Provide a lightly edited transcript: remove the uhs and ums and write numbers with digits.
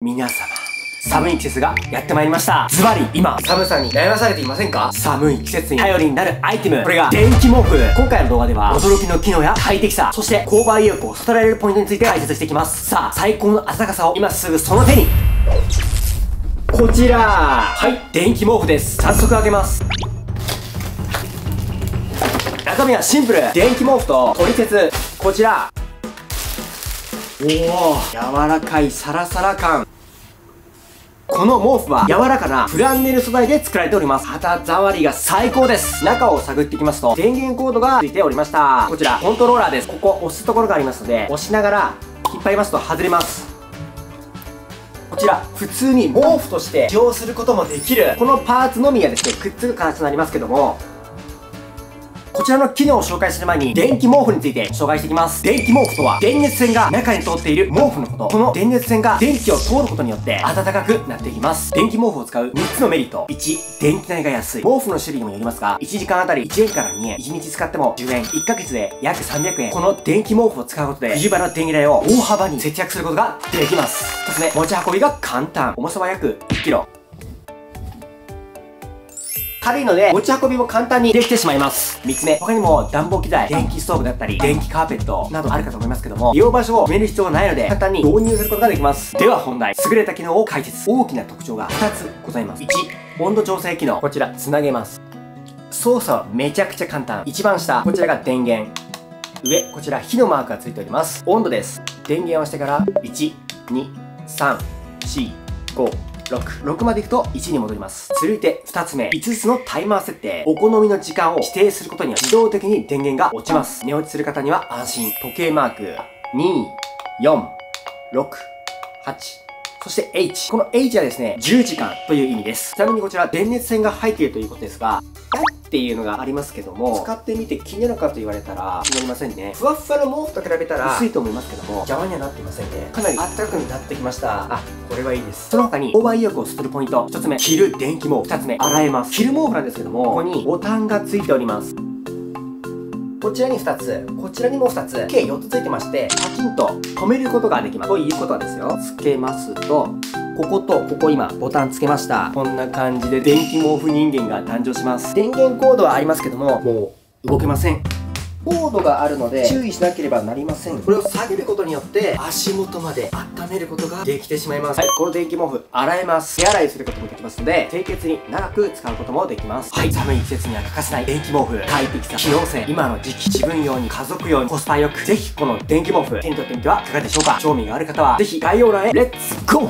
皆様、寒い季節がやってまいりました。ズバリ、今、寒さに悩まされていませんか？寒い季節に頼りになるアイテム。これが、電気毛布。今回の動画では、驚きの機能や快適さ、そして、購買意欲をそそられるポイントについて解説していきます。さあ、最高の暖かさを今すぐその手に。こちら。はい、電気毛布です。早速開けます。中身はシンプル。電気毛布と、取説。こちら。おー、柔らかいサラサラ感。この毛布は柔らかなフランネル素材で作られております。肌触りが最高です。中を探っていきますと、電源コードが付いておりました。こちら、コントローラーです。ここ、押すところがありますので、押しながら引っ張りますと外れます。こちら、普通に毛布として使用することもできる。このパーツのみがですね、くっつく形になりますけども、こちらの機能を紹介する前に、電気毛布について紹介していきます。電気毛布とは、電熱線が中に通っている毛布のこと。この電熱線が電気を通ることによって、暖かくなっていきます。電気毛布を使う3つのメリット。1、電気代が安い。毛布の種類にもよりますが、1時間あたり1円から2円。1日使っても10円。1ヶ月で約300円。この電気毛布を使うことで、冬場の電気代を大幅に節約することができます。2つ目、持ち運びが簡単。重さは約1キロ。軽いので持ち運びも簡単にできてしまいます。3つ目、他にも暖房機材、電気ストーブだったり、電気カーペットなどあるかと思いますけども、利用場所を決める必要はないので、簡単に導入することができます。では本題、優れた機能を解説。大きな特徴が2つございます。1、温度調整機能。こちら、つなげます。操作はめちゃくちゃ簡単。一番下、こちらが電源。上、こちら火のマークがついております。温度です。電源を押してから、1、2、3、4、5、6までいくと1に戻ります。続いて2つ目、5つのタイマー設定。お好みの時間を指定することには自動的に電源が落ちます。寝落ちする方には安心。時計マーク、2、4、6、8。そして H。この H はですね、10時間という意味です。ちなみにこちら、電熱線が入っているということですが、っていうのがありますけども、使ってみて気になるかと言われたら気になりませんね。ふわふわの毛布と比べたら薄いと思いますけども、邪魔にはなっていませんね。かなり暖かくなってきました。あ、これはいいです。その他に購買意欲をそそるポイント。1つ目、着る電気毛布。2つ目、洗えます。着る毛布なんですけども、ここにボタンがついております。こちらに2つ、こちらにも2つ、計4つついてまして、パキンと止めることができます。ということはですよ、つけますと、こことここ、今ボタンつけました。こんな感じで電気毛布人間が誕生します。電源コードはありますけども、もう動けません。コードがあるので注意しなければなりません。これを下げることによって足元まで温めることができてしまいます。はい、この電気毛布洗えます。手洗いすることもできますので、清潔に長く使うこともできます。はい、寒い季節には欠かせない電気毛布。快適さ、機能性、今の時期、自分用に、家族用に、コスパよく、ぜひこの電気毛布手に取ってみてはいかがでしょうか。興味がある方はぜひ概要欄へ。レッツゴー。